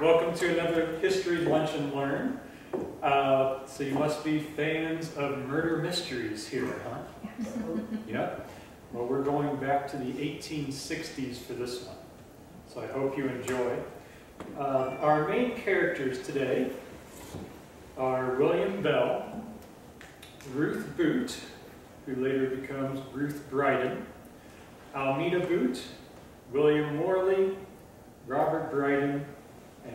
Welcome to another History Lunch and Learn. So you must be fans of murder mysteries here, huh? Yes. Yeah. Well, we're going back to the 1860s for this one, so I hope you enjoy. Our main characters today are William Bell, Ruth Boot, who later becomes Ruth Brighton, Almeda Boot, William Morley, Robert Brighton,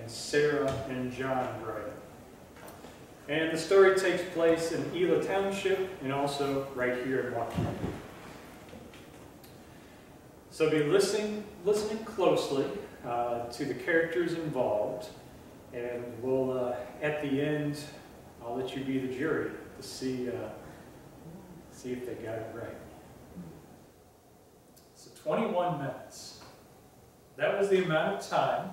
and Sarah and John Bryden. And the story takes place in Ela Township and also right here in Waukegan. So be listening closely to the characters involved, and we'll, at the end, I'll let you be the jury to see if they got it right. So 21 minutes. That was the amount of time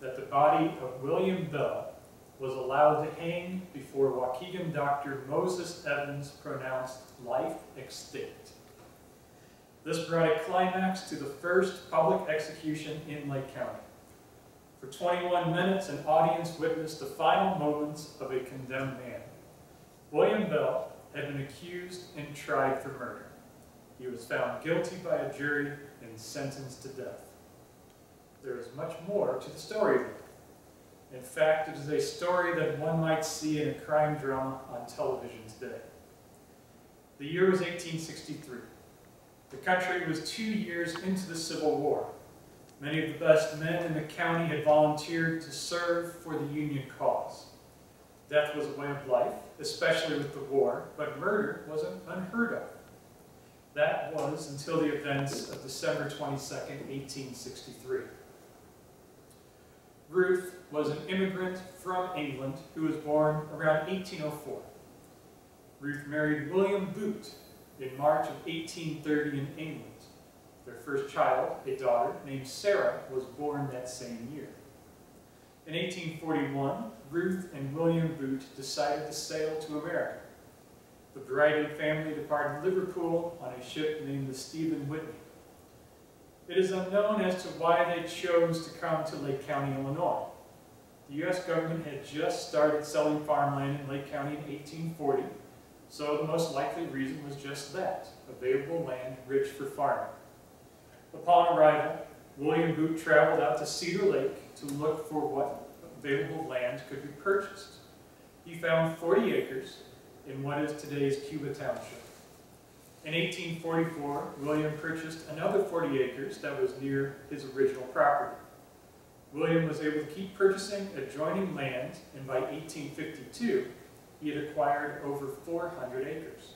that the body of William Bell was allowed to hang before Waukegan Dr. Moses Evans pronounced life extinct. This brought a climax to the first public execution in Lake County. For 21 minutes, an audience witnessed the final moments of a condemned man. William Bell had been accused and tried for murder. He was found guilty by a jury and sentenced to death. There is much more to the story. In fact, it is a story that one might see in a crime drama on television today. The year was 1863. The country was 2 years into the Civil War. Many of the best men in the county had volunteered to serve for the Union cause. Death was a way of life, especially with the war, but murder wasn't unheard of. That was until the events of December 22, 1863. Ruth was an immigrant from England who was born around 1804. Ruth married William Boot in March of 1830 in England. Their first child, a daughter named Sarah, was born that same year. In 1841, Ruth and William Boot decided to sail to America. The Brighton family departed Liverpool on a ship named the Stephen Whitney. It is unknown as to why they chose to come to Lake County, Illinois. The U.S. government had just started selling farmland in Lake County in 1840, so the most likely reason was just that, available land rich for farming. Upon arrival, William Boot traveled out to Cedar Lake to look for what available land could be purchased. He found 40 acres in what is today's Cuba Township. In 1844, William purchased another 40 acres that was near his original property. William was able to keep purchasing adjoining land, and by 1852, he had acquired over 400 acres.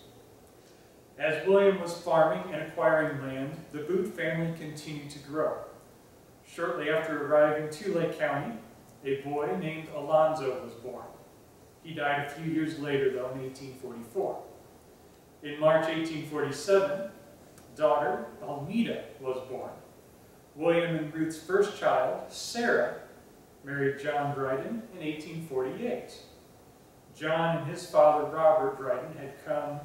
As William was farming and acquiring land, the Boot family continued to grow. Shortly after arriving to Lake County, a boy named Alonzo was born. He died a few years later, though, in 1844. In March 1847, daughter Almeda was born. William and Ruth's first child, Sarah, married John Bryden in 1848. John and his father, Robert Brighton, had come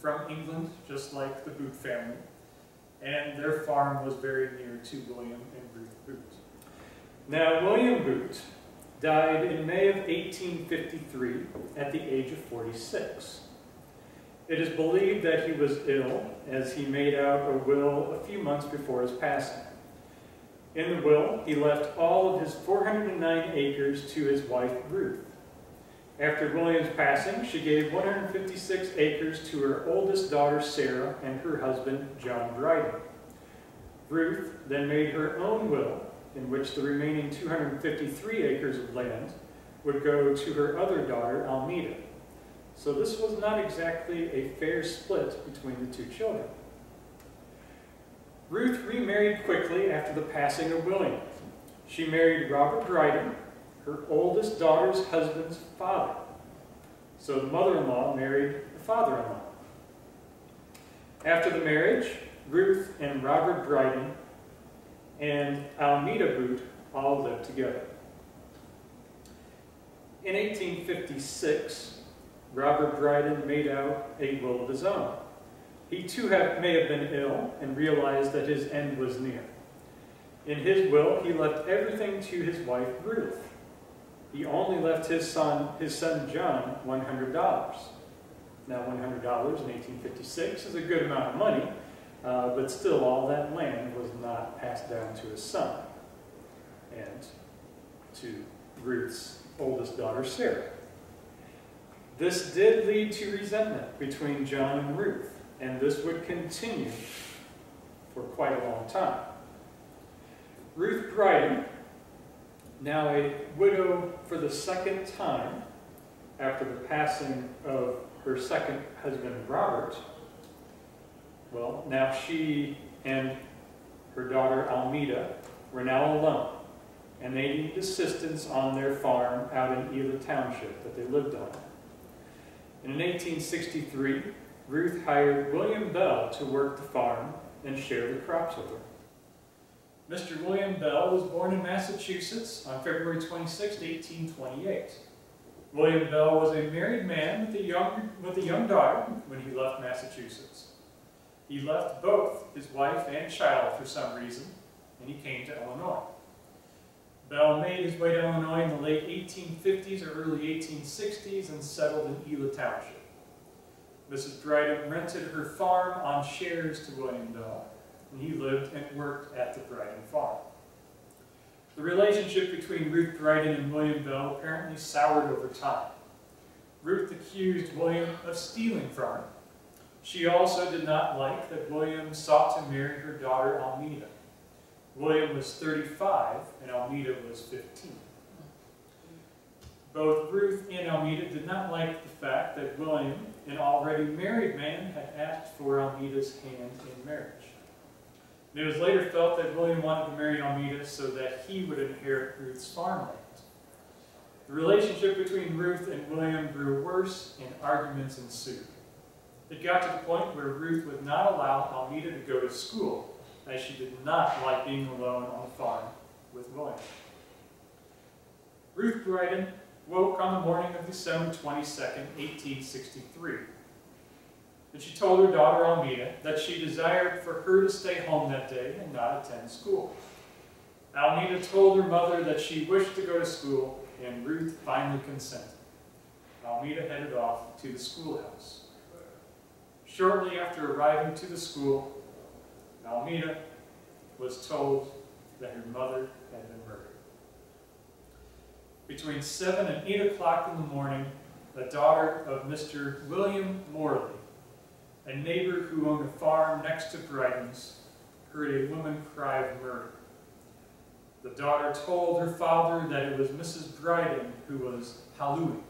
from England, just like the Boot family, and their farm was very near to William and Ruth Boot. Now, William Boot died in May of 1853 at the age of 46. It is believed that he was ill, as he made out a will a few months before his passing. In the will, he left all of his 409 acres to his wife, Ruth. After William's passing, she gave 156 acres to her oldest daughter, Sarah, and her husband, John Bryden. Ruth then made her own will, in which the remaining 253 acres of land would go to her other daughter, Almeda. So this was not exactly a fair split between the two children. Ruth remarried quickly after the passing of William. She married Robert Brighton, her oldest daughter's husband's father. So the mother-in-law married the father-in-law. After the marriage, Ruth and Robert Brighton and Almeda Boot all lived together. In 1856, Robert Brighton made out a will of his own. He too may have been ill and realized that his end was near. In his will, he left everything to his wife, Ruth. he only left his son John, $100. Now $100 in 1856 is a good amount of money, but still all that land was not passed down to his son and to Ruth's oldest daughter, Sarah. This did lead to resentment between John and Ruth, and this would continue for quite a long time. Ruth Brighton, now a widow for the second time after the passing of her second husband, Robert, well, now she and her daughter, Almeda, were now alone, and they needed assistance on their farm out in Ela Township that they lived on. And in 1863, Ruth hired William Bell to work the farm and share the crops with her. Mr. William Bell was born in Massachusetts on February 26, 1828. William Bell was a married man with a young daughter when he left Massachusetts. He left both his wife and child for some reason, and he came to Illinois. Bell made his way to Illinois in the late 1850s or early 1860s and settled in Ela Township. Mrs. Brighton rented her farm on shares to William Bell, and he lived and worked at the Brighton farm. The relationship between Ruth Brighton and William Bell apparently soured over time. Ruth accused William of stealing from her. She also did not like that William sought to marry her daughter Almeda. William was 35 and Almeda was 15. Both Ruth and Almeda did not like the fact that William, an already married man, had asked for Almeda's hand in marriage. It was later felt that William wanted to marry Almeda so that he would inherit Ruth's farmland. The relationship between Ruth and William grew worse and arguments ensued. It got to the point where Ruth would not allow Almeda to go to school, as she did not like being alone on the farm with William. Ruth Brighton woke on the morning of December 22, 1863, and she told her daughter Almeda that she desired for her to stay home that day and not attend school. Almeda told her mother that she wished to go to school, and Ruth finally consented. Almeda headed off to the schoolhouse. Shortly after arriving to the school, Almeda was told that her mother had been murdered. Between 7 and 8 o'clock in the morning, the daughter of Mr. William Morley, a neighbor who owned a farm next to Brighton's, heard a woman cry of murder. The daughter told her father that it was Mrs. Brighton who was hallooing.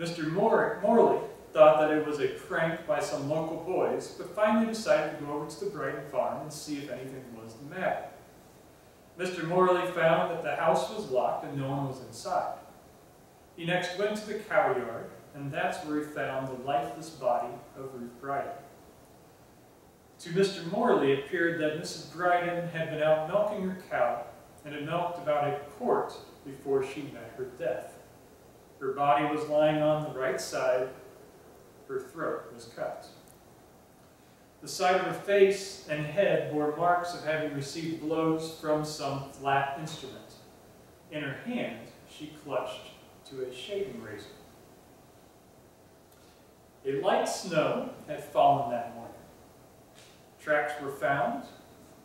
Mr. Morley thought that it was a prank by some local boys, but finally decided to go over to the Brighton farm and see if anything was the matter. Mr. Morley found that the house was locked and no one was inside. He next went to the cow yard, and that's where he found the lifeless body of Ruth Brighton. To Mr. Morley, it appeared that Mrs. Brighton had been out milking her cow and had milked about a quart before she met her death. Her body was lying on the right side. Her throat was cut. The side of her face and head bore marks of having received blows from some flat instrument. In her hand, she clutched to a shaving razor. A light snow had fallen that morning. Tracks were found,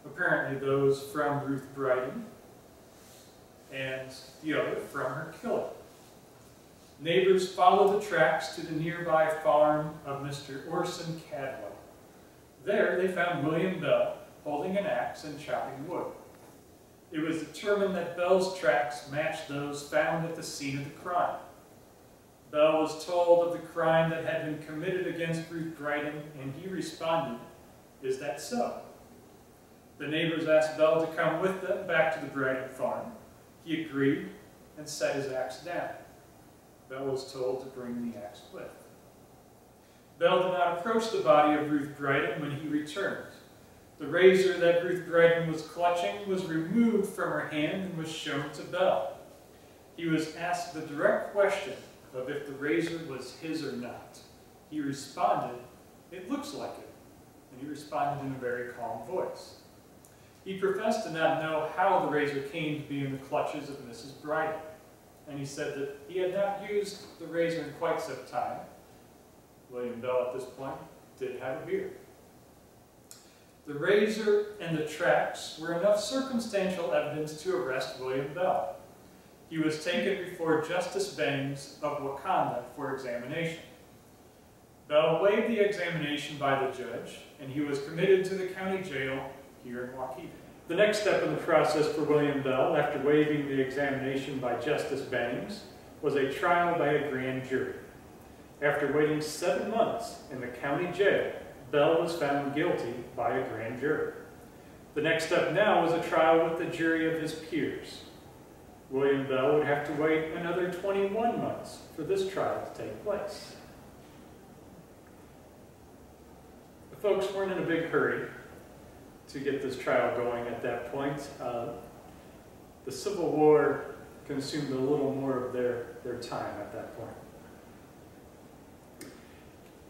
apparently those from Ruth Brighton and the other from her killer. Neighbors followed the tracks to the nearby farm of Mr. Orson Cadwell. There they found William Bell holding an axe and chopping wood. It was determined that Bell's tracks matched those found at the scene of the crime. Bell was told of the crime that had been committed against Ruth Brighton, and he responded, "Is that so?" The neighbors asked Bell to come with them back to the Brighton farm. He agreed and set his axe down. Bell was told to bring the axe with. Bell did not approach the body of Ruth Brighton when he returned. The razor that Ruth Brighton was clutching was removed from her hand and was shown to Bell. He was asked the direct question of if the razor was his or not. He responded, "It looks like it," and he responded in a very calm voice. He professed to not know how the razor came to be in the clutches of Mrs. Brighton, and he said that he had not used the razor in quite some time. William Bell, at this point, did have a beard. The razor and the tracks were enough circumstantial evidence to arrest William Bell. He was taken before Justice Bangs of Wakanda for examination. Bell waived the examination by the judge, and he was committed to the county jail here in Waukegan. The next step in the process for William Bell, after waiving the examination by Justice Bangs, was a trial by a grand jury. After waiting 7 months in the county jail, Bell was found guilty by a grand jury. The next step now was a trial with the jury of his peers. William Bell would have to wait another 21 months for this trial to take place. The folks weren't in a big hurry to get this trial going at that point. The Civil War consumed a little more of their time at that point.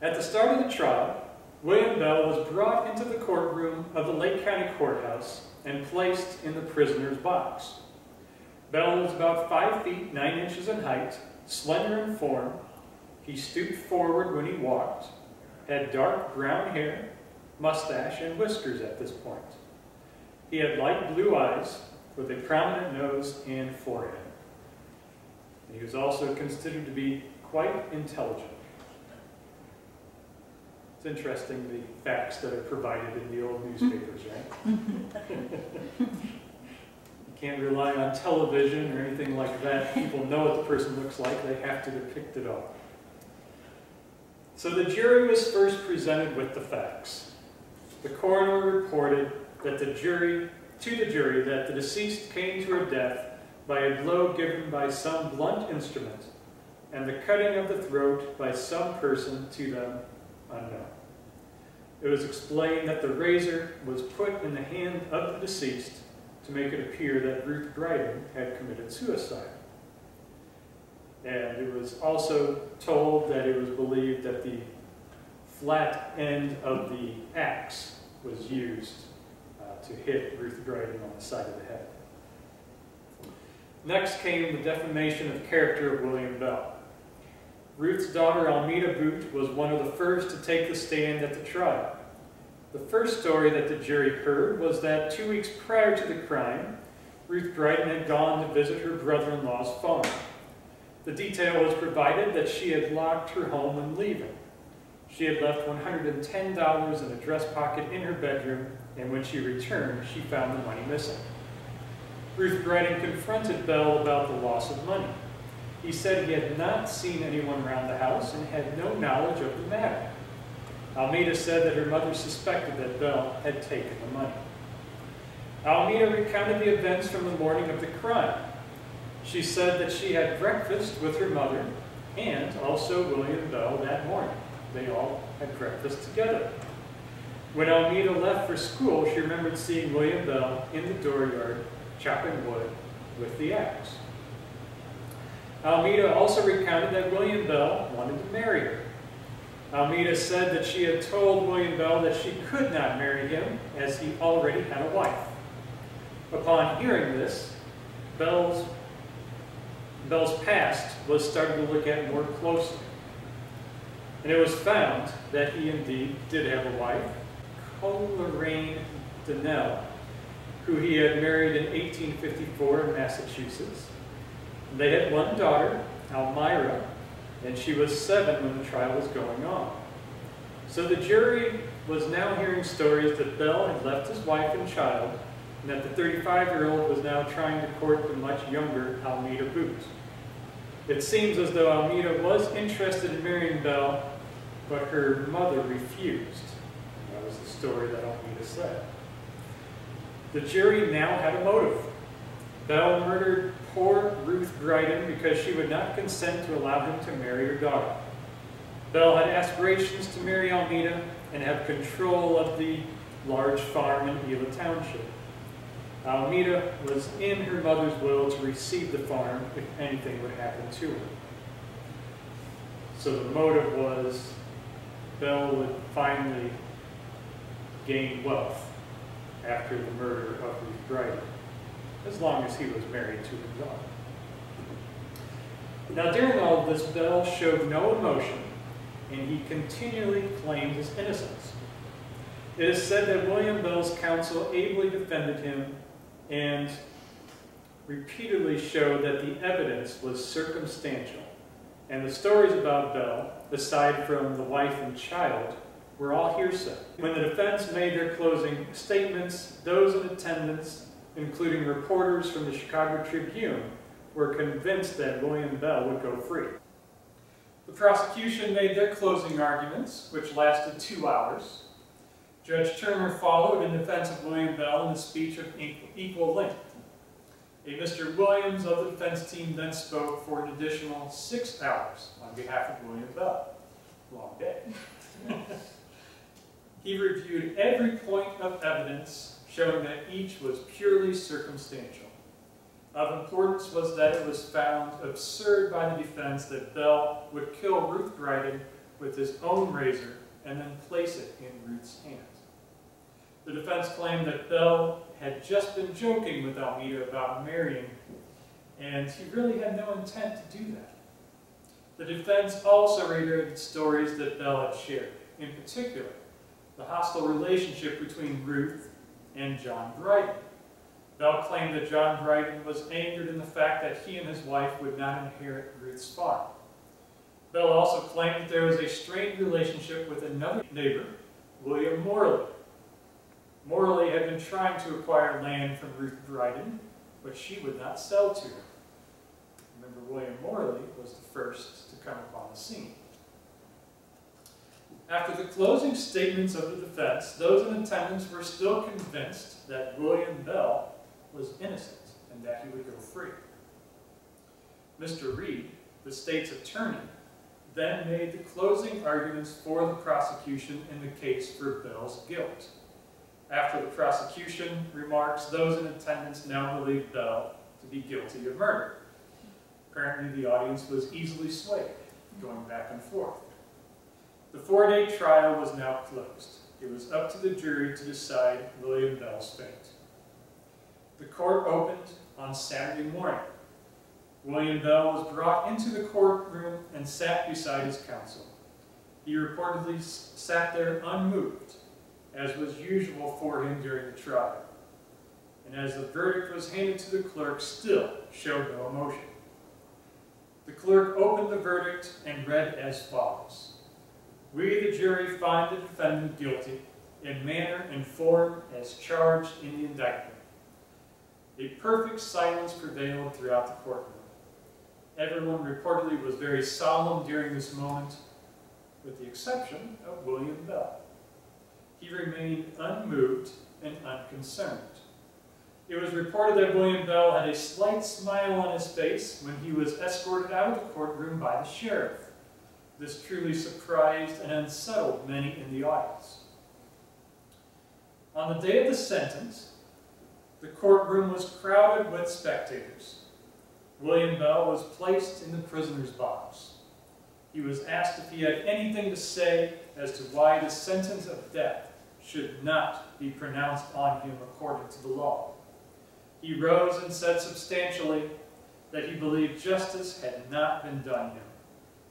At the start of the trial, William Bell was brought into the courtroom of the Lake County Courthouse and placed in the prisoner's box. Bell was about 5 feet 9 inches in height, slender in form. He stooped forward when he walked, had dark brown hair, mustache, and whiskers at this point. He had light blue eyes with a prominent nose and forehead. And he was also considered to be quite intelligent. It's interesting, the facts that are provided in the old newspapers, right? You can't rely on television or anything like that. People know what the person looks like. They have to depict it all. So the jury was first presented with the facts. The coroner reported that to the jury that the deceased came to her death by a blow given by some blunt instrument and the cutting of the throat by some person to them unknown. It was explained that the razor was put in the hand of the deceased to make it appear that Ruth Brighton had committed suicide. And it was also told that it was believed that the flat end of the axe was used to hit Ruth Brighton on the side of the head. Next came the defamation of character of William Bell. Ruth's daughter, Almeda Boot, was one of the first to take the stand at the trial. The first story that the jury heard was that 2 weeks prior to the crime, Ruth Brighton had gone to visit her brother-in-law's farm. The detail was provided that she had locked her home when leaving. She had left $110 in a dress pocket in her bedroom, and when she returned, she found the money missing. Ruth Brighton confronted Bell about the loss of money. He said he had not seen anyone around the house and had no knowledge of the matter. Almeda said that her mother suspected that Bell had taken the money. Almeda recounted the events from the morning of the crime. She said that she had breakfast with her mother and also William Bell that morning. They all had breakfast together. When Almeda left for school, she remembered seeing William Bell in the dooryard chopping wood with the axe. Almeda also recounted that William Bell wanted to marry her. Almeda said that she had told William Bell that she could not marry him as he already had a wife. Upon hearing this, Bell's past was started to look at more closely. And it was found that he indeed did have a wife, Coleraine Donnell, who he had married in 1854 in Massachusetts. They had one daughter, Almira, and she was 7 when the trial was going on. So the jury was now hearing stories that Bell had left his wife and child, and that the 35-year-old was now trying to court the much younger Almeda Boot. It seems as though Almeda was interested in marrying Bell, but her mother refused. That was the story that Almeda said. The jury now had a motive. Bell murdered poor Ruth Brighton because she would not consent to allow him to marry her daughter. Bell had aspirations to marry Almeda and have control of the large farm in Ela Township. Almeda was in her mother's will to receive the farm if anything would happen to her. So the motive was Bell would finally gain wealth after the murder of Ruth Brighton, as long as he was married to his daughter. Now during all of this, Bell showed no emotion, and he continually claimed his innocence. It is said that William Bell's counsel ably defended him and repeatedly showed that the evidence was circumstantial, and the stories about Bell, aside from the wife and child, were all hearsay. When the defense made their closing statements, those in attendance, including reporters from the Chicago Tribune, were convinced that William Bell would go free. The prosecution made their closing arguments, which lasted 2 hours. Judge Turner followed in defense of William Bell in a speech of equal length. A Mr. Williams of the defense team then spoke for an additional 6 hours on behalf of William Bell. Long day. He reviewed every point of evidence, showing that each was purely circumstantial. Of importance was that it was found absurd by the defense that Bell would kill Ruth Brighton with his own razor and then place it in Ruth's hand. The defense claimed that Bell had just been joking with Almeda about marrying, and he really had no intent to do that. The defense also reiterated stories that Bell had shared, in particular, the hostile relationship between Ruth and John Bryden. Bell claimed that John Bryden was angered in the fact that he and his wife would not inherit Ruth's farm. Bell also claimed that there was a strained relationship with another neighbor, William Morley. Morley had been trying to acquire land from Ruth Brighton, but she would not sell to him. Remember, William Morley was the first to come upon the scene. After the closing statements of the defense, those in attendance were still convinced that William Bell was innocent and that he would go free. Mr. Reed, the state's attorney, then made the closing arguments for the prosecution in the case for Bell's guilt. After the prosecution remarks, those in attendance now believed Bell to be guilty of murder. Apparently, the audience was easily swayed, going back and forth. The 4-day trial was now closed. It was up to the jury to decide William Bell's fate. The court opened on Saturday morning. William Bell was brought into the courtroom and sat beside his counsel. He reportedly sat there unmoved, as was usual for him during the trial, and as the verdict was handed to the clerk, still showed no emotion. The clerk opened the verdict and read as follows: "We, the jury, find the defendant guilty in manner and form as charged in the indictment." A perfect silence prevailed throughout the courtroom. Everyone reportedly was very solemn during this moment, with the exception of William Bell. He remained unmoved and unconcerned. It was reported that William Bell had a slight smile on his face when he was escorted out of the courtroom by the sheriff. This truly surprised and unsettled many in the audience. On the day of the sentence, the courtroom was crowded with spectators. William Bell was placed in the prisoner's box. He was asked if he had anything to say as to why the sentence of death should not be pronounced on him according to the law. He rose and said substantially that he believed justice had not been done him,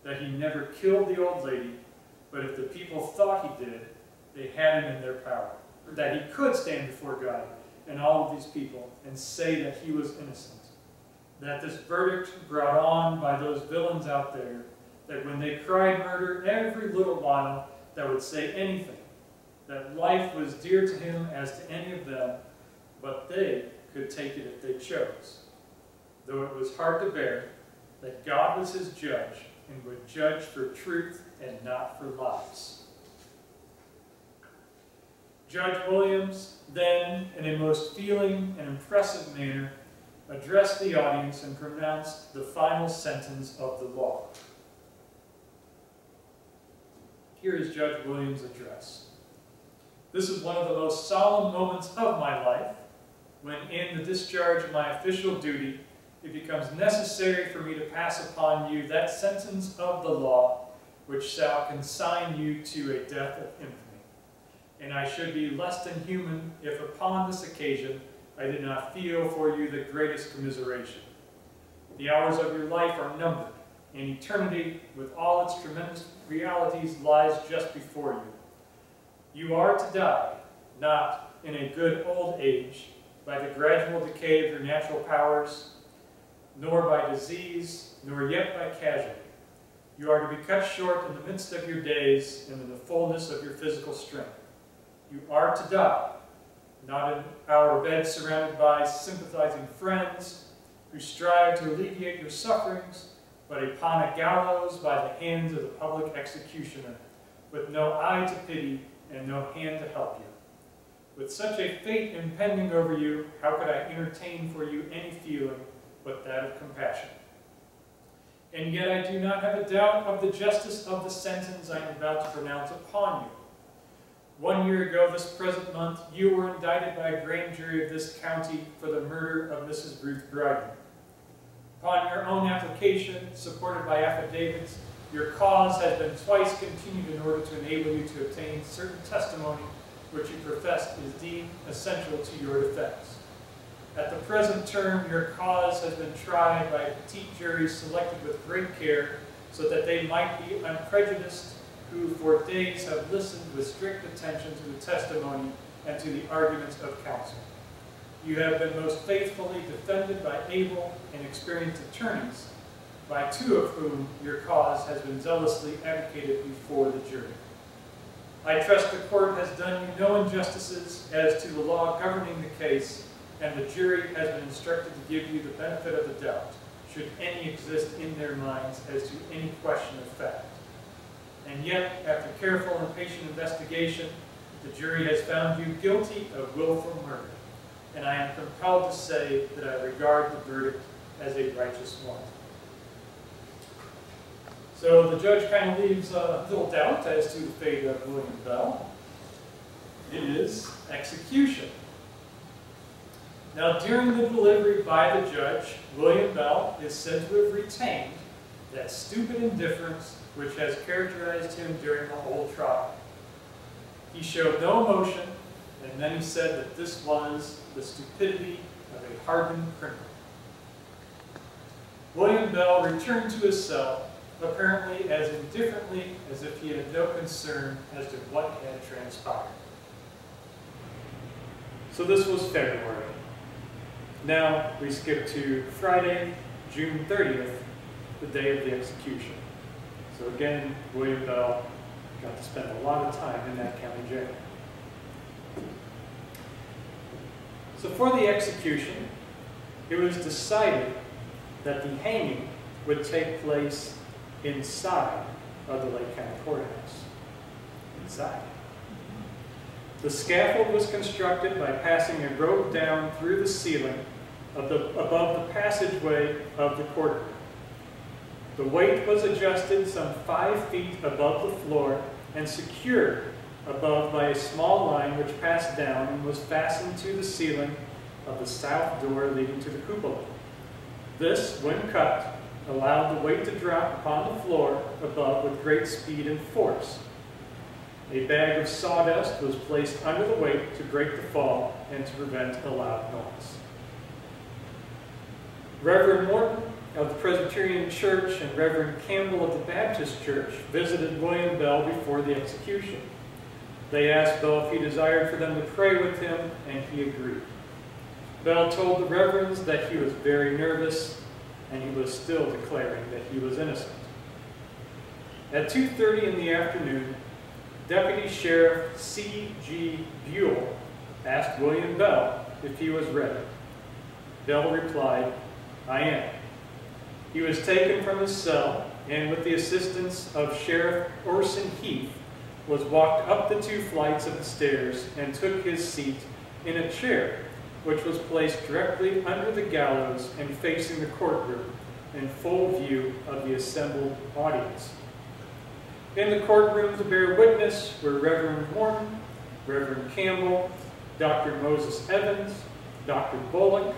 that he never killed the old lady, but if the people thought he did, they had him in their power, that he could stand before God and all of these people and say that he was innocent, that this verdict brought on by those villains out there, that when they cried murder every little while, that would say anything, that life was dear to him as to any of them, but they could take it if they chose. Though it was hard to bear, that God was his judge and would judge for truth and not for lies. Judge Williams then, in a most feeling and impressive manner, addressed the audience and pronounced the final sentence of the law. Here is Judge Williams' address. "This is one of the most solemn moments of my life, when in the discharge of my official duty, it becomes necessary for me to pass upon you that sentence of the law which shall consign you to a death of infamy. And I should be less than human if upon this occasion I did not feel for you the greatest commiseration. The hours of your life are numbered, and eternity with all its tremendous realities lies just before you. You are to die, not in a good old age, by the gradual decay of your natural powers, nor by disease, nor yet by casualty. You are to be cut short in the midst of your days and in the fullness of your physical strength. You are to die, not in our bed surrounded by sympathizing friends who strive to alleviate your sufferings, but upon a gallows by the hands of the public executioner, with no eye to pity and no hand to help you. With such a fate impending over you, how could I entertain for you any feeling but that of compassion? And yet I do not have a doubt of the justice of the sentence I am about to pronounce upon you. 1 year ago this present month, you were indicted by a grand jury of this county for the murder of Mrs. Ruth Brighton. Upon your own application, supported by affidavits, your cause has been twice continued in order to enable you to obtain certain testimony which you profess is deemed essential to your defense. At the present term, your cause has been tried by a petit jury selected with great care so that they might be unprejudiced, who for days have listened with strict attention to the testimony and to the arguments of counsel. You have been most faithfully defended by able and experienced attorneys, by two of whom your cause has been zealously advocated before the jury. I trust the court has done you no injustices as to the law governing the case, and the jury has been instructed to give you the benefit of the doubt, should any exist in their minds as to any question of fact. And yet, after careful and patient investigation, the jury has found you guilty of willful murder, and I am compelled to say that I regard the verdict as a righteous one. So the judge kind of leaves a little doubt as to the fate of William Bell. It is execution. Now, during the delivery by the judge, William Bell is said to have retained that stupid indifference which has characterized him during the whole trial. He showed no emotion, and then he said that this was the stupidity of a hardened criminal. William Bell returned to his cell, apparently as indifferently as if he had no concern as to what had transpired. So this was February. Now we skip to Friday, June 30th, the day of the execution. So again, William Bell got to spend a lot of time in that county jail. So for the execution, it was decided that the hanging would take place inside of the Lake County Courthouse. Inside. The scaffold was constructed by passing a rope down through the ceiling above the passageway of the courtroom. The weight was adjusted some 5 feet above the floor and secured above by a small line which passed down and was fastened to the ceiling of the south door leading to the cupola. This, when cut, allowed the weight to drop upon the floor above with great speed and force. A bag of sawdust was placed under the weight to break the fall and to prevent a loud noise. Reverend Morton of the Presbyterian Church and Reverend Campbell of the Baptist Church visited William Bell before the execution. They asked Bell if he desired for them to pray with him, and he agreed. Bell told the reverends that he was very nervous, and he was still declaring that he was innocent. At 2:30 in the afternoon, Deputy Sheriff C. G. Buell asked William Bell if he was ready. Bell replied, "I am." He was taken from his cell and, with the assistance of Sheriff Orson Heath, was walked up the 2 flights of the stairs and took his seat in a chair which was placed directly under the gallows and facing the courtroom in full view of the assembled audience. In the courtroom to bear witness were Reverend Morton, Reverend Campbell, Dr. Moses Evans, Dr. Bullock,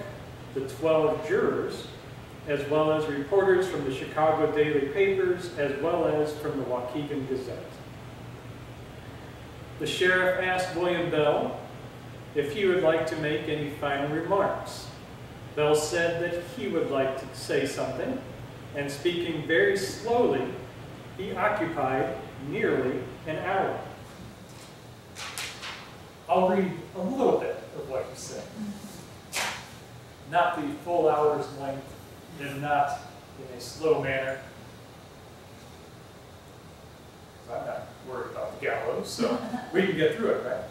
the 12 jurors, as well as reporters from the Chicago daily papers, as well as from the Waukegan Gazette. The sheriff asked William Bell if he would like to make any final remarks. Bell said that he would like to say something, and speaking very slowly, he occupied nearly an hour. I'll read a little bit of what he said. Not the full hour's length, and not in a slow manner. I'm not worried about the gallows, so we can get through it, right?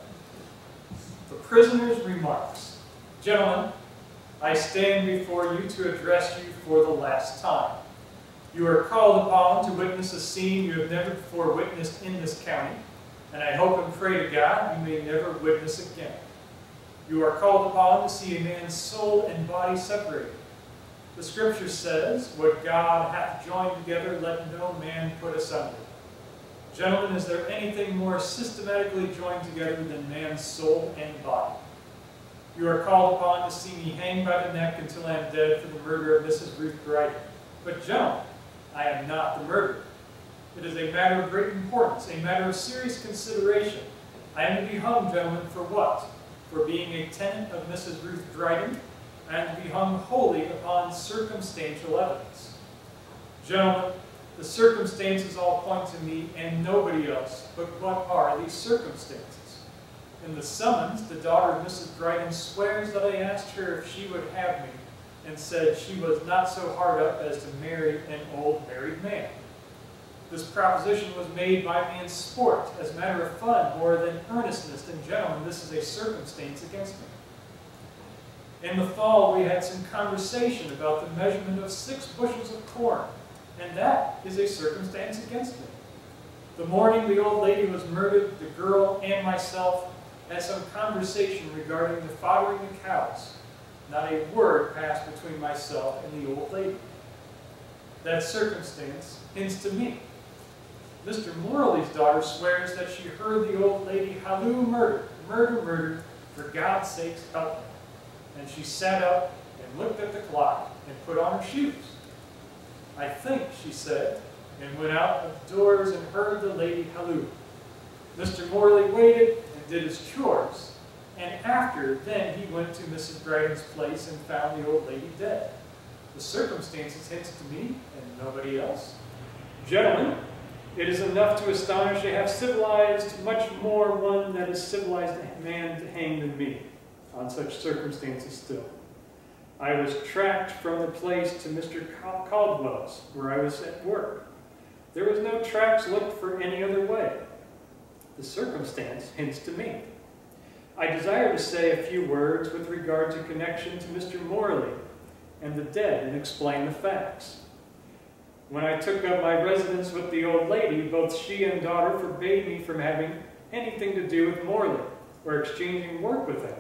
The prisoner's remarks. Gentlemen, I stand before you to address you for the last time. You are called upon to witness a scene you have never before witnessed in this county, and I hope and pray to God you may never witness again. You are called upon to see a man's soul and body separated. The scripture says, what God hath joined together, let no man put asunder. Gentlemen, is there anything more systematically joined together than man's soul and body? You are called upon to see me hanged by the neck until I am dead for the murder of Mrs. Ruth Brighton. But gentlemen, I am not the murderer. It is a matter of great importance, a matter of serious consideration. I am to be hung, gentlemen, for what? For being a tenant of Mrs. Ruth Brighton, I am to be hung wholly upon circumstantial evidence. Gentlemen, the circumstances all point to me and nobody else, but what are these circumstances? In the summons, the daughter of Mrs. Brighton swears that I asked her if she would have me, and said she was not so hard up as to marry an old married man. This proposition was made by me in sport, as a matter of fun, more than earnestness, and gentlemen, this is a circumstance against me. In the fall, we had some conversation about the measurement of 6 bushels of corn, and that is a circumstance against me. The morning the old lady was murdered, the girl and myself had some conversation regarding the foddering of cows. Not a word passed between myself and the old lady. That circumstance hints to me. Mr. Morley's daughter swears that she heard the old lady halloo murder, murder, murder, for God's sake, help me. And she sat up and looked at the clock and put on her shoes. I think, she said, and went out of doors and heard the lady halloo. Mr. Morley waited and did his chores, and after then he went to Mrs. Brighton's place and found the old lady dead. The circumstances hints to me and nobody else. Gentlemen, it is enough to astonish to have civilized, much more one that is civilized man to hang than me, on such circumstances still. I was tracked from the place to Mr. Caldwell's, where I was at work. There was no tracks looked for any other way. The circumstance hints to me. I desire to say a few words with regard to connection to Mr. Morley and the dead and explain the facts. When I took up my residence with the old lady, both she and daughter forbade me from having anything to do with Morley or exchanging work with him.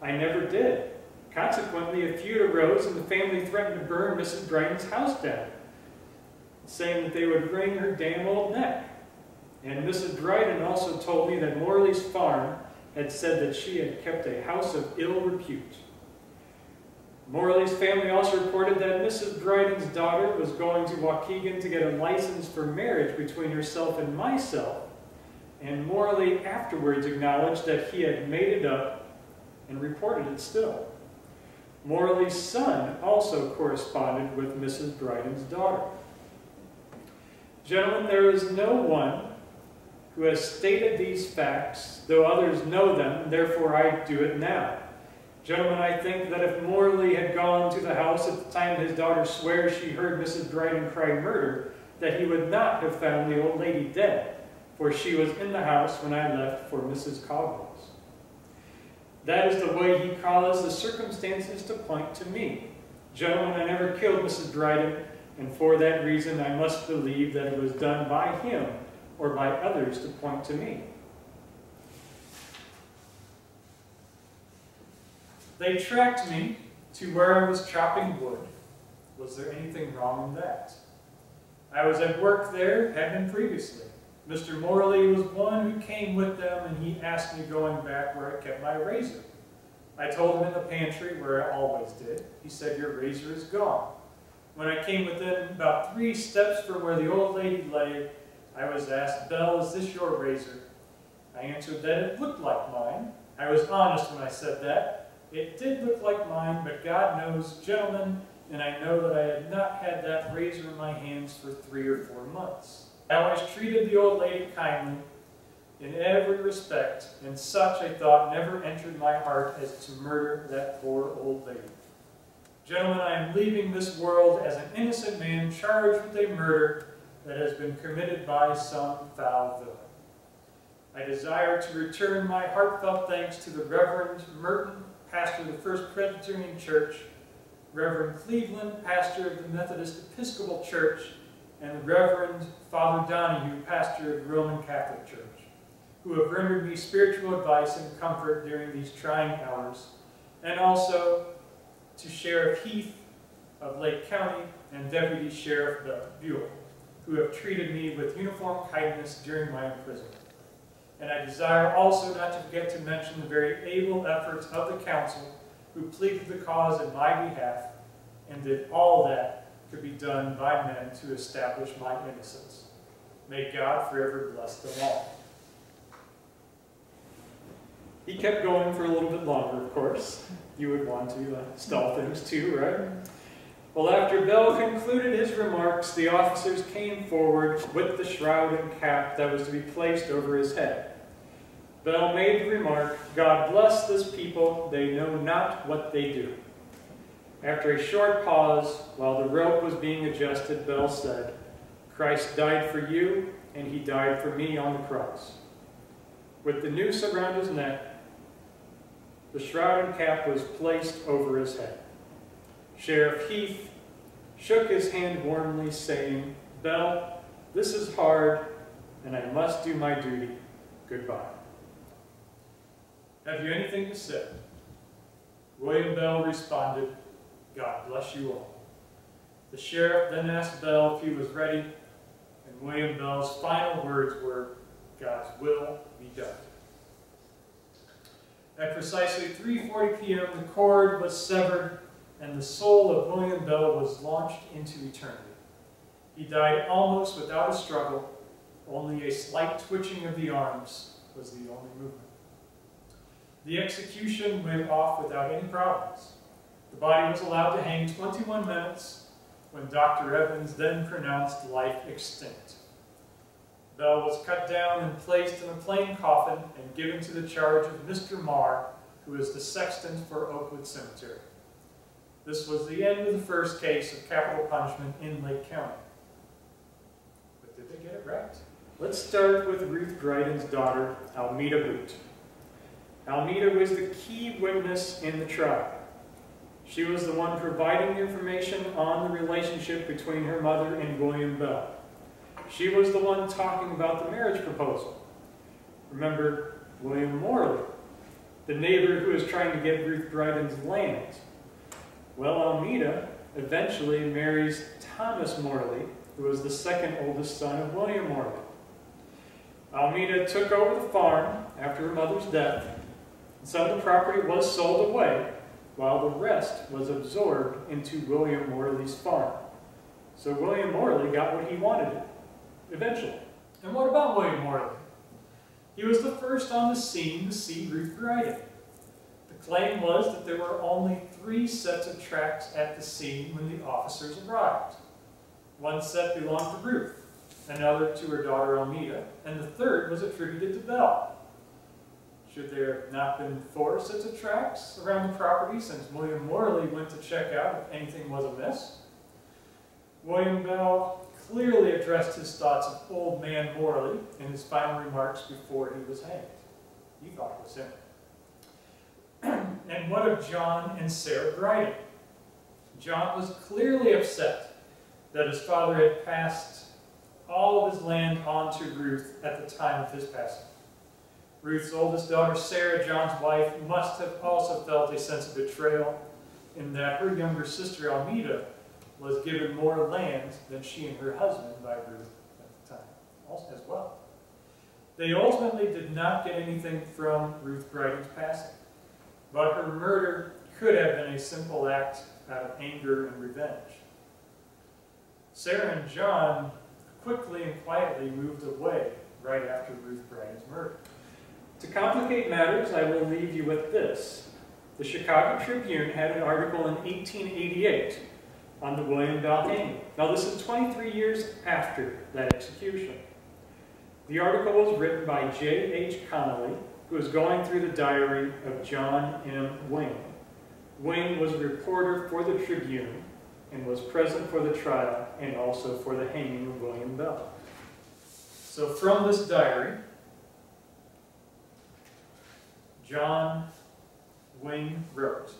I never did. Consequently, a feud arose and the family threatened to burn Mrs. Brighton's house down, saying that they would wring her damn old neck. And Mrs. Brighton also told me that Morley's farm had said that she had kept a house of ill repute. Morley's family also reported that Mrs. Brighton's daughter was going to Waukegan to get a license for marriage between herself and myself, and Morley afterwards acknowledged that he had made it up and reported it still. Morley's son also corresponded with Mrs. Brighton's daughter. Gentlemen, there is no one who has stated these facts, though others know them, therefore I do it now. Gentlemen, I think that if Morley had gone to the house at the time his daughter swears she heard Mrs. Brighton cry murder, that he would not have found the old lady dead, for she was in the house when I left for Mrs. Caldwell's. That is the way he causes the circumstances to point to me. Gentlemen, I never killed Mrs. Brighton, and for that reason I must believe that it was done by him or by others to point to me. They tracked me to where I was chopping wood. Was there anything wrong in that? I was at work there, had been previously. Mr. Morley was one who came with them, and he asked me going back where I kept my razor. I told him in the pantry, where I always did. He said, your razor is gone. When I came within about 3 steps from where the old lady lay, I was asked, Bell, is this your razor? I answered that it looked like mine. I was honest when I said that. It did look like mine, but God knows, gentlemen, and I know that I had not had that razor in my hands for 3 or 4 months. I always treated the old lady kindly in every respect, and such a thought never entered my heart as to murder that poor old lady. Gentlemen, I am leaving this world as an innocent man charged with a murder that has been committed by some foul villain. I desire to return my heartfelt thanks to the Reverend Morton, pastor of the First Presbyterian Church, Reverend Cleveland, pastor of the Methodist Episcopal Church, and Reverend Father Donahue, pastor of the Roman Catholic Church, who have rendered me spiritual advice and comfort during these trying hours, and also to Sheriff Heath of Lake County and Deputy Sheriff Buell, who have treated me with uniform kindness during my imprisonment. And I desire also not to forget to mention the very able efforts of the council who pleaded the cause in my behalf and did all that could be done by men to establish my innocence. May God forever bless them all. He kept going for a little bit longer, of course. You would want to stall things too, right? Well, after Bell concluded his remarks, the officers came forward with the shroud and cap that was to be placed over his head. Bell made the remark, "God bless this people, they know not what they do." After a short pause, while the rope was being adjusted, Bell said, "Christ died for you, and he died for me on the cross." With the noose around his neck, the shroud and cap was placed over his head. Sheriff Heath shook his hand warmly, saying, "Bell, this is hard, and I must do my duty. Goodbye." "Have you anything to say?" William Bell responded, "God bless you all." The sheriff then asked Bell if he was ready, and William Bell's final words were, "God's will be done." At precisely 3:40 p.m., the cord was severed, and the soul of William Bell was launched into eternity. He died almost without a struggle. Only a slight twitching of the arms was the only movement. The execution went off without any problems. The body was allowed to hang 21 minutes, when Dr. Evans then pronounced life extinct. Bell was cut down and placed in a plain coffin and given to the charge of Mr. Marr, who is the sexton for Oakwood Cemetery. This was the end of the first case of capital punishment in Lake County. But did they get it right? Let's start with Ruth Brighton's daughter, Almeda Boot. Almeda was the key witness in the trial. She was the one providing information on the relationship between her mother and William Bell. She was the one talking about the marriage proposal. Remember William Morley, the neighbor who was trying to get Ruth Brighton's land. Well, Almeda eventually marries Thomas Morley, who was the second oldest son of William Morley. Almeda took over the farm after her mother's death, and some of the property was sold away, while the rest was absorbed into William Morley's farm. So William Morley got what he wanted eventually. And what about William Morley? He was the first on the scene to see Ruth Brighton. The claim was that there were only 3 sets of tracks at the scene when the officers arrived. One set belonged to Ruth, another to her daughter Almeda, and the third was attributed to Bell. Should there have not been 4 sets of tracks around the property since William Morley went to check out if anything was amiss? William Bell clearly addressed his thoughts of old man Morley in his final remarks before he was hanged. He thought it was him. And what of John and Sarah Brighton? John was clearly upset that his father had passed all of his land on to Ruth at the time of his passing. Ruth's oldest daughter, Sarah, John's wife, must have also felt a sense of betrayal in that her younger sister, Almeda, was given more land than she and her husband by Ruth at the time also as well. They ultimately did not get anything from Ruth Brighton's passing, but her murder could have been a simple act out of anger and revenge. Sarah and John quickly and quietly moved away right after Ruth Brighton's murder. To complicate matters, I will leave you with this. The Chicago Tribune had an article in 1888 on the William Bell hanging. Now this is 23 years after that execution. The article was written by J. H. Connolly, who was going through the diary of John M. Wing. Wing was a reporter for the Tribune and was present for the trial and also for the hanging of William Bell. So from this diary, John Wing wrote,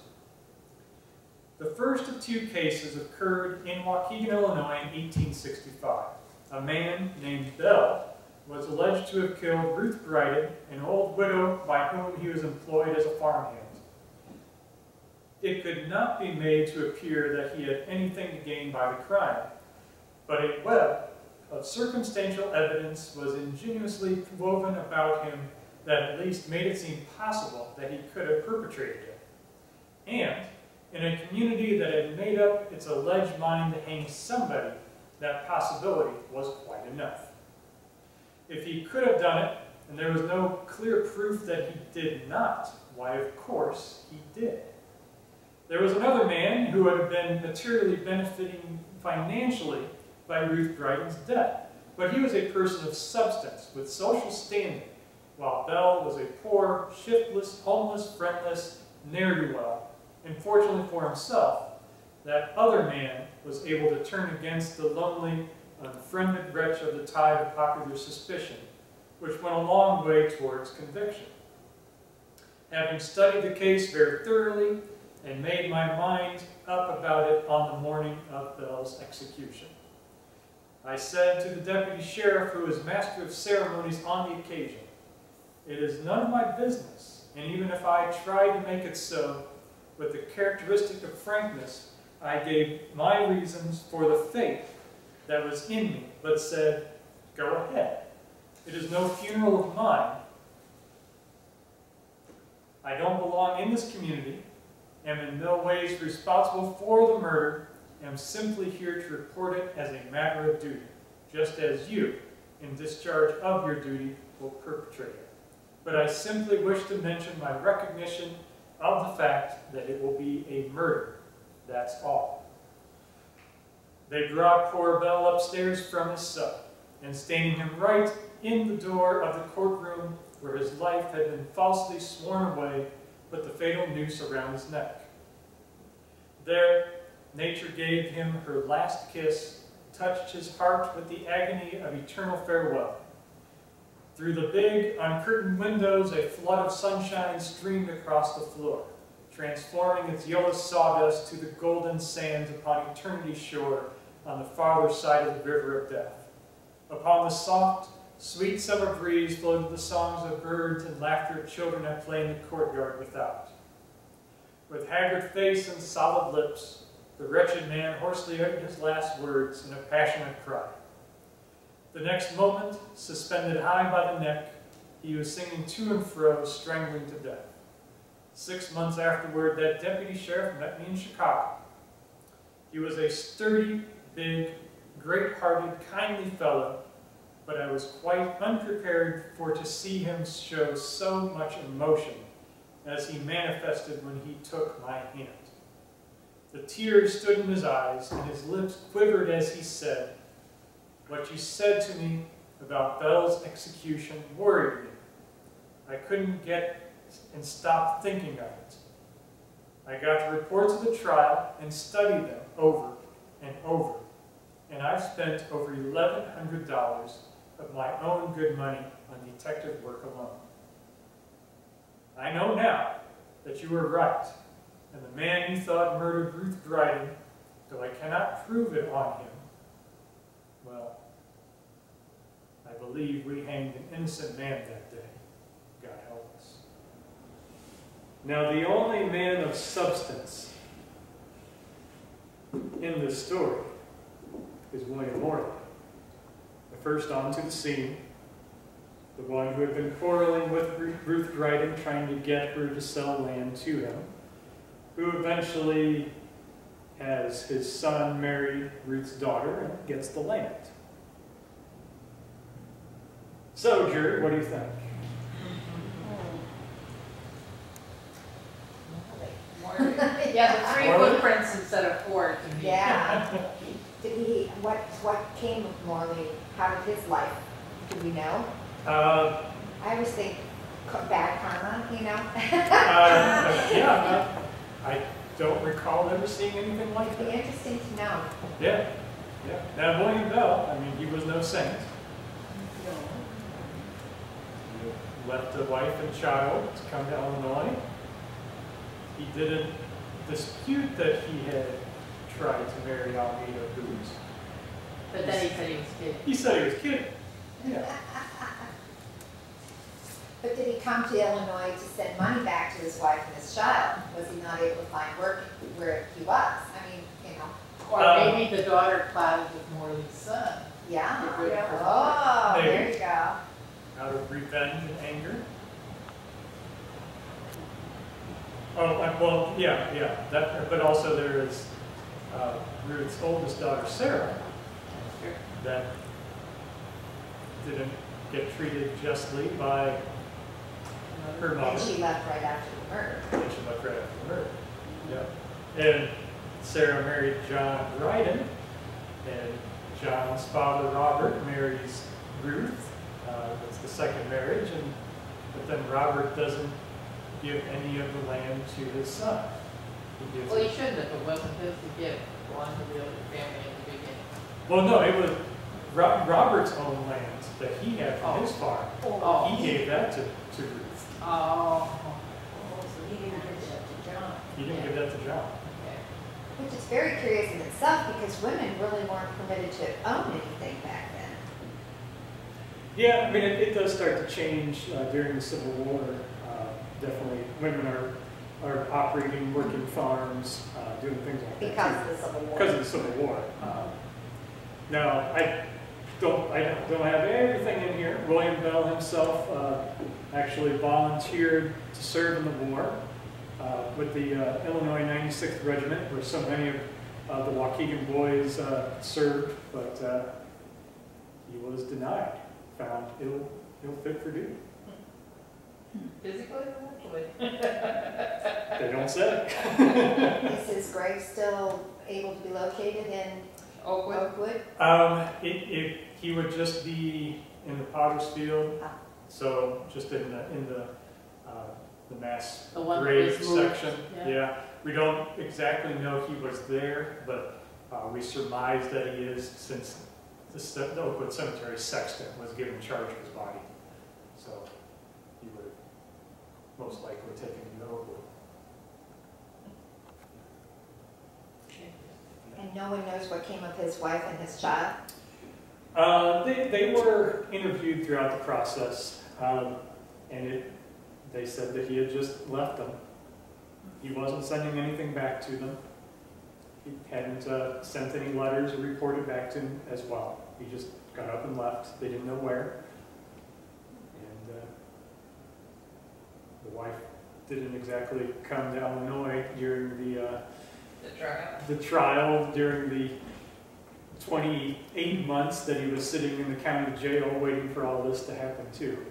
"The first of two cases occurred in Waukegan, Illinois in 1865. A man named Bell was alleged to have killed Ruth Brighton, an old widow by whom he was employed as a farmhand. It could not be made to appear that he had anything to gain by the crime, but a web of circumstantial evidence was ingeniously woven about him that at least made it seem possible that he could have perpetrated it. And in a community that had made up its alleged mind to hang somebody, that possibility was quite enough. If he could have done it, and there was no clear proof that he did not, why, of course, he did. There was another man who would have been materially benefiting financially by Ruth Brighton's death, but he was a person of substance with social standing, while Bell was a poor, shiftless, homeless, friendless, ne'er-do-well, and fortunately for himself, that other man was able to turn against the lonely, unfriended wretch of the tide of popular suspicion, which went a long way towards conviction. Having studied the case very thoroughly, and made my mind up about it on the morning of Bell's execution, I said to the deputy sheriff, who was master of ceremonies on the occasion, 'It is none of my business, and even if I tried to make it so, with the characteristic of frankness, I gave my reasons for the faith that was in me, but said, go ahead. It is no funeral of mine. I don't belong in this community, am in no ways responsible for the murder, am simply here to report it as a matter of duty, just as you, in discharge of your duty, will perpetrate it. But I simply wish to mention my recognition of the fact that it will be a murder. That's all.' They brought poor Bell upstairs from his cell, and standing him right in the door of the courtroom where his life had been falsely sworn away, put the fatal noose around his neck. There, nature gave him her last kiss, touched his heart with the agony of eternal farewell. Through the big, uncurtained windows, a flood of sunshine streamed across the floor, transforming its yellow sawdust to the golden sands upon eternity's shore on the farther side of the river of death. Upon the soft, sweet summer breeze floated the songs of birds and laughter of children that played in the courtyard without. With haggard face and solid lips, the wretched man hoarsely uttered his last words in a passionate cry. The next moment, suspended high by the neck, he was singing to and fro, strangling to death. 6 months afterward, that deputy sheriff met me in Chicago. He was a sturdy, big, great-hearted, kindly fellow, but I was quite unprepared for to see him show so much emotion as he manifested when he took my hand. The tears stood in his eyes, and his lips quivered as he said, 'What you said to me about Bell's execution worried me. I couldn't get and stop thinking of it. I got the reports of the trial and studied them over and over, and I've spent over $1,100 of my own good money on detective work alone. I know now that you were right, and the man you thought murdered Ruth Brighton, though I cannot prove it on him, well, I believe we hanged an innocent man that day. God help us.'" Now, the only man of substance in this story is William Morley, the first onto the scene, the one who had been quarreling with Ruth Brighton, trying to get her to sell land to him, who eventually has his son marry Ruth's daughter and gets the land. So, Jared, what do you think? Yeah, the three footprints instead of four. Yeah. what came of Morley? How did his life? Do we know? I always think bad karma, you know? Yeah, I don't recall ever seeing anything like that. It'd be interesting to know. Yeah, yeah. Now, William Bell, I mean, he was no saint. No. He left a wife and child to come to Illinois. He didn't dispute that he had tried to marry Almeda Boot. But then he said he was kidding. He said he was kidding. Yeah. But did he come to Illinois to send money back to his wife and his child? Was he not able to find work where he was? I mean, you know. Or maybe the daughter plotted with Morley's son. Yeah. Oh, there you go. Out of revenge and anger. Oh, well, yeah, yeah. That, but also there is Ruth's oldest daughter, Sarah, that didn't get treated justly by her mother. And she left right after the murder. And she left right after the murder. Yeah. And Sarah married John Bryden, and John's father, Robert, marries Ruth. That's the second marriage, and but then Robert doesn't give any of the land to his son. He gives he shouldn't have. It wasn't his to give one to the other family at the beginning. Well, no, it was Robert's own land that he had from his farm. Oh. He gave that to Ruth. Oh, so he didn't give that to John. He didn't give that to John. Yeah. Which is very curious in itself, because women really weren't permitted to own anything back then. Yeah, I mean, it does start to change during the Civil War. Definitely, women are operating, working farms, doing things like that. Because of the Civil War. Because of the Civil War. Now, I don't have everything in here. William Bell himself actually volunteered to serve in the war with the Illinois 96th Regiment, where so many of the Waukegan boys served, but he was denied, found ill fit for duty. Physically or mentally? They don't say. Is his grave still able to be located in Oakwood? He would just be in the Potter's Field, so just in the mass grave section. Yeah. We don't exactly know if he was there, but we surmise that he is, since the Oakwood Cemetery sexton was given charge of his body, so he would have most likely taken him to Oakwood. And no one knows what came of his wife and his child? They were interviewed throughout the process, and they said that he had just left them. He wasn't sending anything back to them. He hadn't sent any letters or reported back to him as well. He just got up and left. They didn't know where. And the wife didn't exactly come to Illinois during the trial during the 28 months that he was sitting in the county jail waiting for all this to happen too.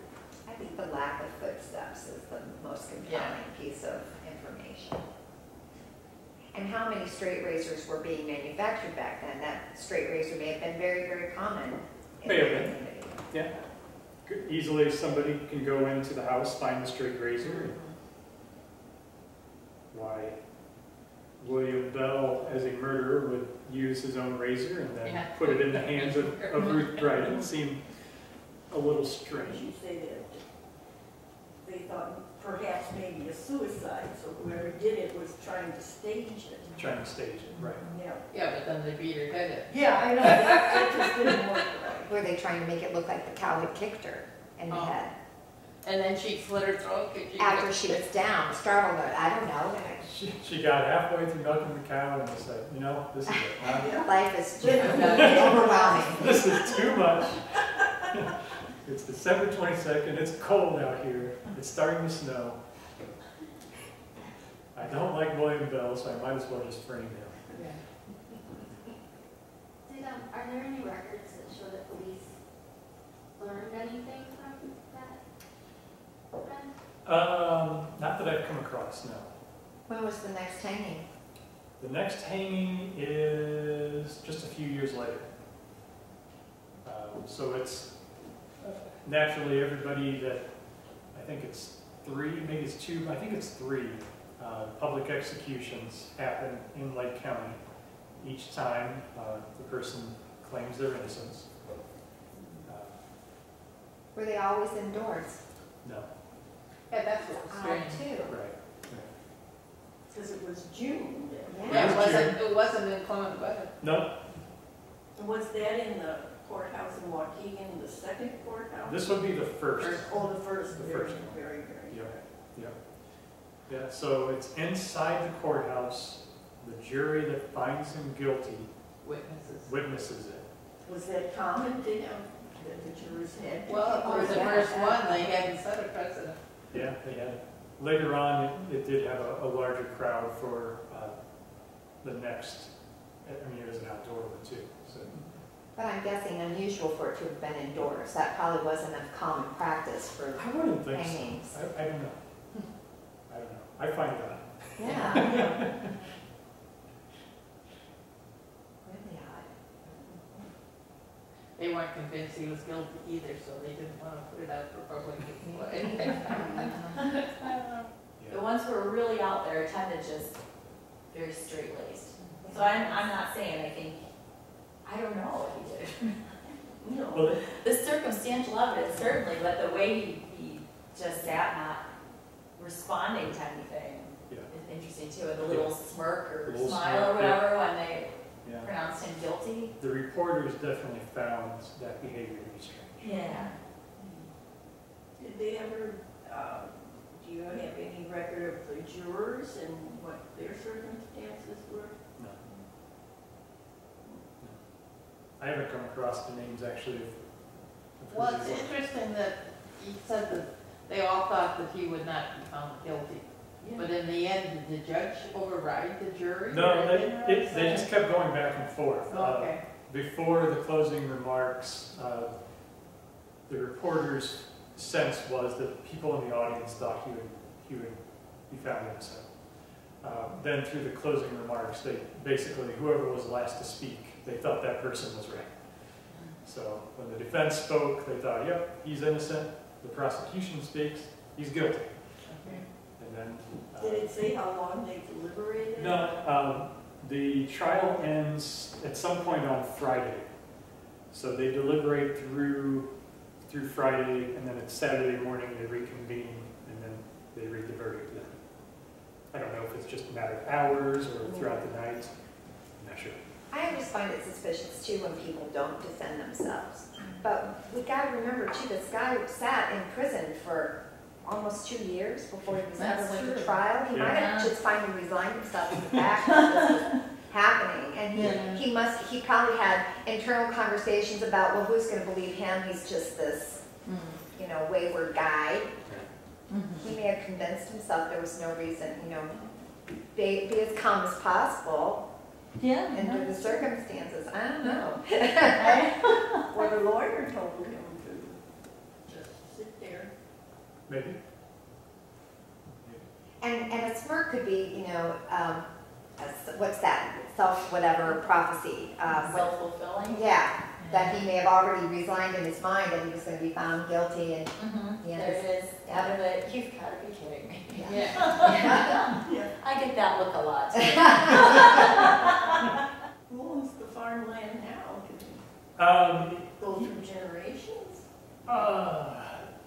I think the lack of footsteps is the most compelling piece of information. And how many straight razors were being manufactured back then? That straight razor may have been very, very common. May have been. Yeah. Easily somebody can go into the house, find the straight razor. Why William Bell, as a murderer, would use his own razor and then put it in the hands of Ruth Brighton seemed a little strange. She said that they thought perhaps maybe a suicide, so whoever did it was trying to stage it. Trying to stage it, right. Yeah, but then they beat her head in. Yeah, I know. That just didn't work right. Were they trying to make it look like the cow had kicked her in the head? And then she slit her throat. After she was down, startled her. I don't know. She got halfway through milking the cow and was like, you know, this is it. Life is too overwhelming. This is too much. It's December 22nd. It's cold out here. It's starting to snow. I don't like William Bell, so I might as well just frame him. Yeah. Are there any records that show that police learned anything? Not that I've come across, no. When was the next hanging? The next hanging is just a few years later. So it's naturally everybody that, I think it's three, maybe it's two, I think it's three public executions happen in Lake County. Each time the person claims their innocence. Were they always indoors? No. Yeah, that's what I too. Right. Because it was June. Yeah, yeah, it wasn't inclement weather. No. Was that in the courthouse in Waukegan, the second courthouse? This would be the first. Oh, the first. The first. Very, very, very. Yeah. Yeah. Yeah. So it's inside the courthouse. The jury that finds him guilty witnesses it. Was that common to him that the jurors had? Well, for the first one, they hadn't set a precedent. Yeah, they had. Later on, it did have a larger crowd for the next. I mean, it was an outdoor one too. So. But I'm guessing unusual for it to have been indoors. That probably wasn't a common practice for hangings. I wouldn't think so. I don't know. I don't know. I find it odd. Yeah. They weren't convinced he was guilty either, so they didn't want to put it out for public display. Yeah. The ones who were really out there tended to just very straight-laced. So I'm not saying, I think, I don't know what he did. No. Well, the circumstantial evidence, certainly, but the way he just sat not responding to anything is interesting, too. The little smirk or little smile or whatever when they... Yeah. Pronounced him guilty. The reporters definitely found that behavior to be strange. Yeah. Did they ever, do you have any record of the jurors and what their circumstances were? No. I haven't come across the names, actually. Well, it's interesting that he said that they all thought that he would not be found guilty. Yeah. But in the end, did the judge override the jury? No, they just kept going back and forth. Oh, okay. Before the closing remarks, the reporter's sense was that people in the audience thought he would be found innocent. Then through the closing remarks, they basically, whoever was last to speak, they thought that person was right. So when the defense spoke, they thought, yep, he's innocent. The prosecution speaks, he's guilty. And, did it say how long they deliberated? No, the trial ends at some point on Friday. So they deliberate through Friday, and then it's Saturday morning they reconvene, and then they read the verdict then. I don't know if it's just a matter of hours or throughout the night. I'm not sure. I always find it suspicious, too, when people don't defend themselves. But we got to remember, too, this guy sat in prison for almost 2 years before he was ever went to trial. He might have just finally resigned himself to the fact that this was happening. And he probably had internal conversations about, well, who's going to believe him? He's just this, you know, wayward guy. He may have convinced himself there was no reason, you know, be as calm as possible. Yeah. Under the circumstances. I don't know. Well, the lawyer told him to just sit there. Maybe. And a smirk could be, you know, what's that? Self-whatever prophecy. Self-fulfilling? Yeah. That he may have already resigned in his mind that he was going to be found guilty. And there it is. Out of it. You've got to be kidding me. Yeah. I get that look a lot. Who owns the farmland now? It goes through generations?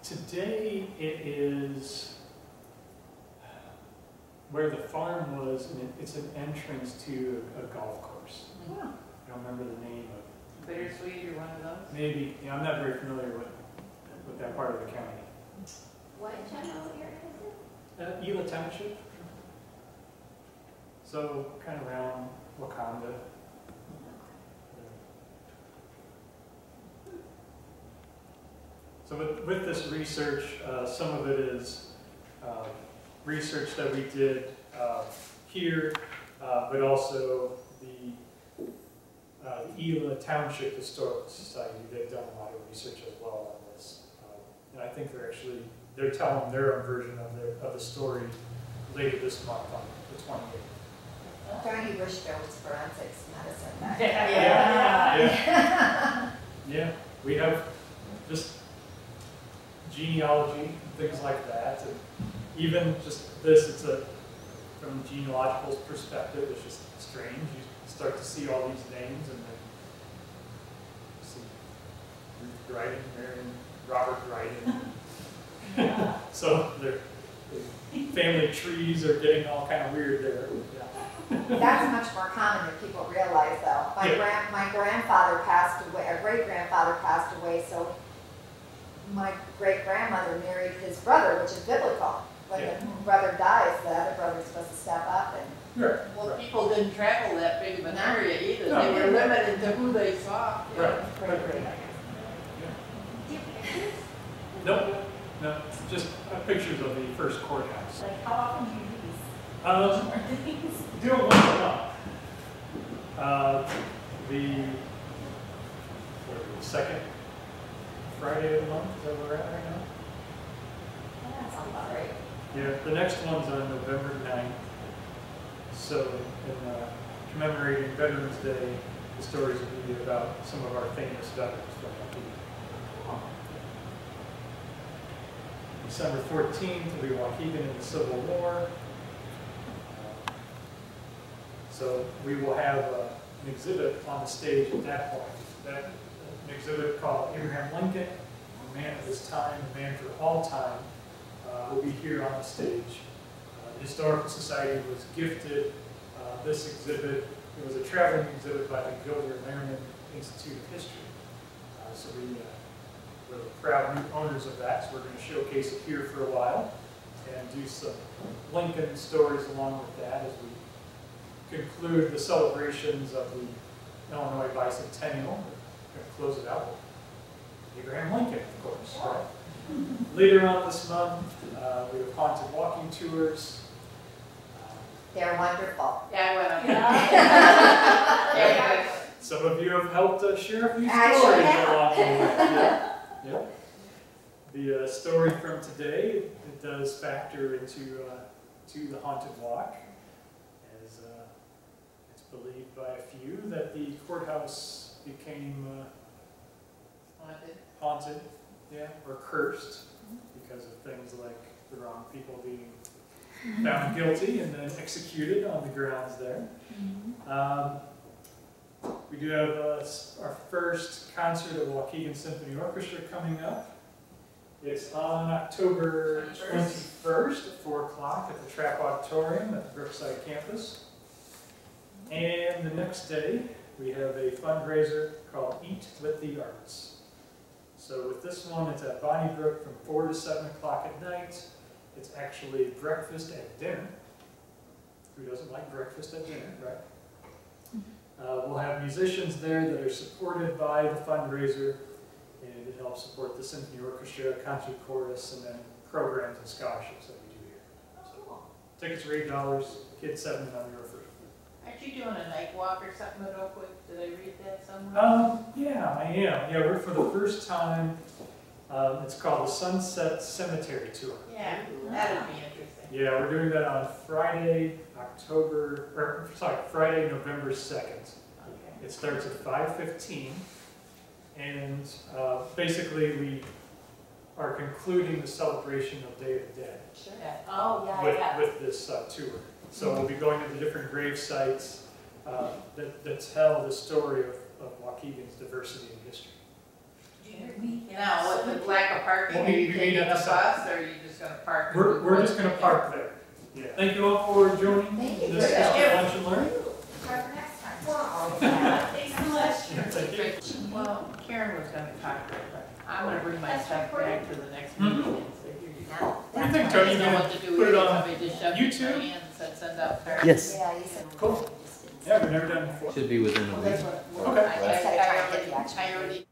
Today it is where the farm was, and it's an entrance to a golf course. Yeah. I don't remember the name of it. Bittersweet or one of those? Maybe. Yeah, I'm not very familiar with that part of the county. What general area is it? Ela Township. So kind of around Wakanda. So with this research, some of it is research that we did here, but also the Ela Township Historical Society. They've done a lot of research as well on this, and I think they're telling their own version of the story later this month on the 28th. Johnny Bush was forensics medicine. Yeah. We have just genealogy and things like that, and even just this, it's a, from a genealogical perspective, it's just strange. You start to see all these names, and then you see Ruth Brighton here and Robert Brighton. Yeah. So their family trees are getting all kind of weird there. Yeah. That's much more common than people realize, though. My grandfather passed away, a great-grandfather passed away, so my great-grandmother married his brother, which is biblical. When the brother dies, the other brother's supposed to step up. And well, people didn't travel that big of an area either. No. They were limited to who they saw. No, just pictures of the first courthouse. Like, how often do you do these? Do it once a month. The second Friday of the month, is that where we're at right now? Yeah, that sounds about right. Yeah, the next one's on November 9th. So, in commemorating Veterans Day, the stories will be about some of our famous veterans from Waukegan. December 14th will be Waukegan in the Civil War. So we will have an exhibit on the stage at that point. That an exhibit called Abraham Lincoln, a man of his time, a man for all time, will be here on the stage. The Historical Society was gifted this exhibit. It was a traveling exhibit by the Gilbert Lehrman Institute of History. So we we're the proud new owners of that, so we're going to showcase it here for a while and do some Lincoln stories along with that as we conclude the celebrations of the Illinois Bicentennial. We're going to close it out with Abraham Lincoln, of course. Right? Later on this month, we have haunted walking tours. They're wonderful. Yeah, I went on them. Some of you have helped us share a few stories along the way. Yeah. Yep. The story from today, it does factor into to the haunted walk, as it's believed by a few that the courthouse became haunted, yeah, or cursed because of things like the wrong people being found guilty and then executed on the grounds there. We do have our first concert of the Waukegan Symphony Orchestra coming up. It's on October 21st at 4 o'clock at the Trapp Auditorium at the Brookside campus. And the next day, we have a fundraiser called Eat with the Arts. So with this one, it's at Bonnie Brook from 4 to 7 o'clock at night. It's actually breakfast and dinner. Who doesn't like breakfast and dinner, right? We'll have musicians there that are supported by the fundraiser, and it helps support the symphony orchestra, concert chorus, and then programs and scholarships that we do here. So, tickets are $8, kids 7 and under are free. Aren't you doing a night walk or something at Oakwood? Did I read that somewhere? Yeah, I am. Yeah, we're for the first time. It's called the Sunset Cemetery Tour. Yeah, that would be interesting. Yeah, we're doing that on Friday, November 2nd. Okay. It starts at 5:15, and basically we are concluding the celebration of Day of the Dead. Sure. Oh, yeah. With this tour, so we'll be going to the different grave sites that tell the story of Waukegan's diversity and history. You know, with the lack of parking, well, are you taking a bus, or are you just going to park? We're just going to park there. Yeah. Thank you all for joining this lunch and learn. Next time. Wow. Thanks so much. Thank you. Well, Karen was going to talk, but I'm going to bring my stuff back to the next meeting. What do you think, Tony? You know what to do. Put it on YouTube. Yes. Cool. Yeah, we've never done it before. Should be within a week. Okay. I already.